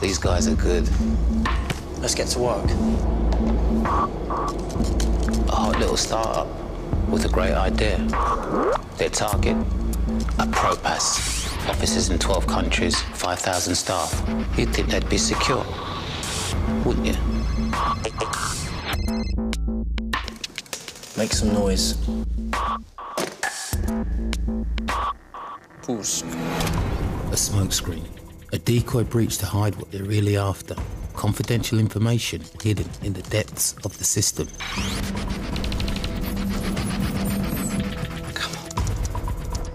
These guys are good. Let's get to work. A hot little startup with a great idea. Their target, a ProPass. Offices in 12 countries, 5,000 staff. You'd think they'd be secure, wouldn't you? Make some noise. Kursk. A smokescreen. A decoy breach to hide what they're really after. Confidential information hidden in the depths of the system. Come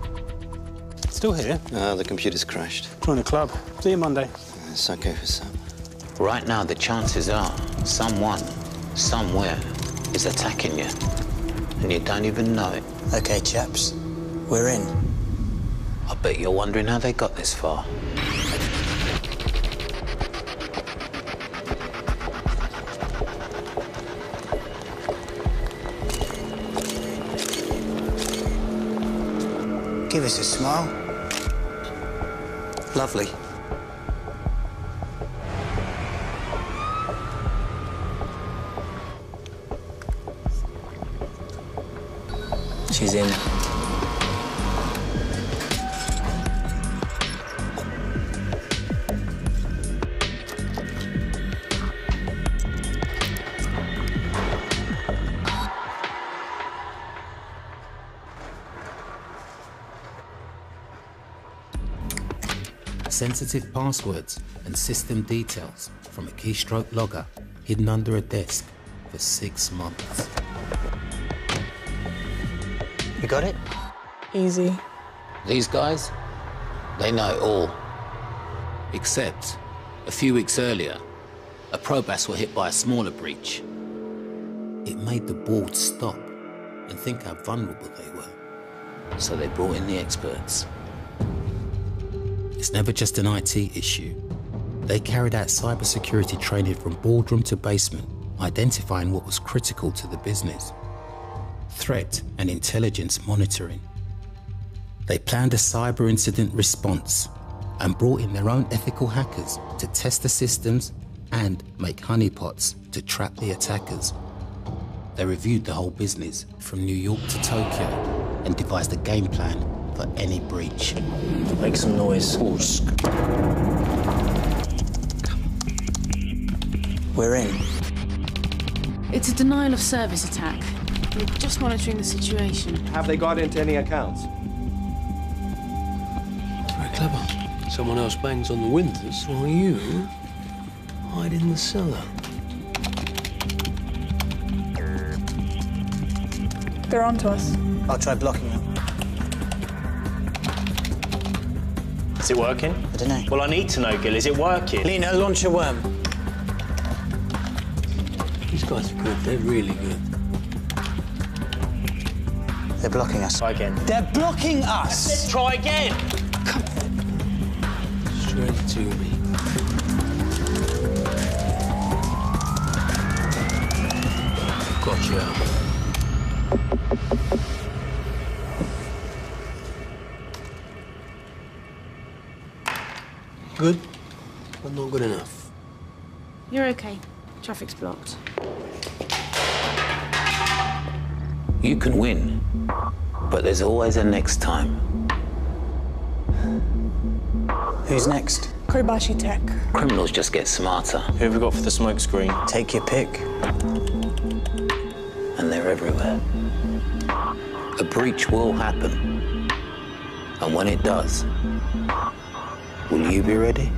on. Still here? The computer's crashed. Join the club. See you Monday. It's okay for some. Right now, the chances are someone, somewhere, is attacking you. And you don't even know it. Okay, chaps. We're in. I bet you're wondering how they got this far. Give us a smile. Lovely. She's in. Sensitive passwords and system details from a keystroke logger hidden under a desk for 6 months. You got it? Easy. These guys, they know it all. Except, a few weeks earlier, a ProPass were hit by a smaller breach. It made the board stop and think how vulnerable they were. So they brought in the experts. It's never just an IT issue. They carried out cybersecurity training from boardroom to basement, identifying what was critical to the business. Threat and intelligence monitoring. They planned a cyber incident response and brought in their own ethical hackers to test the systems and make honeypots to trap the attackers. They reviewed the whole business from New York to Tokyo and devised a game plan for any breach. Make some noise. Kursk. We're in. It's a denial of service attack. We're just monitoring the situation. Have they got into any accounts? Very clever. Someone else bangs on the windows while you hide in the cellar. They're onto us. I'll try blocking them. Is it working? I don't know. Well, I need to know, Gil. Is it working? Lena, launch a worm. These guys are good. They're really good. They're blocking us. Try again. They're blocking us! Let's try again! Come on. Straight to me. Gotcha. Good, but not good enough. You're okay. Traffic's blocked. You can win, but there's always a next time. Who's next? Kobayashi Tech. Criminals just get smarter. Who have we got for the smoke screen? Take your pick. And they're everywhere. A breach will happen. And when it does, will you be ready?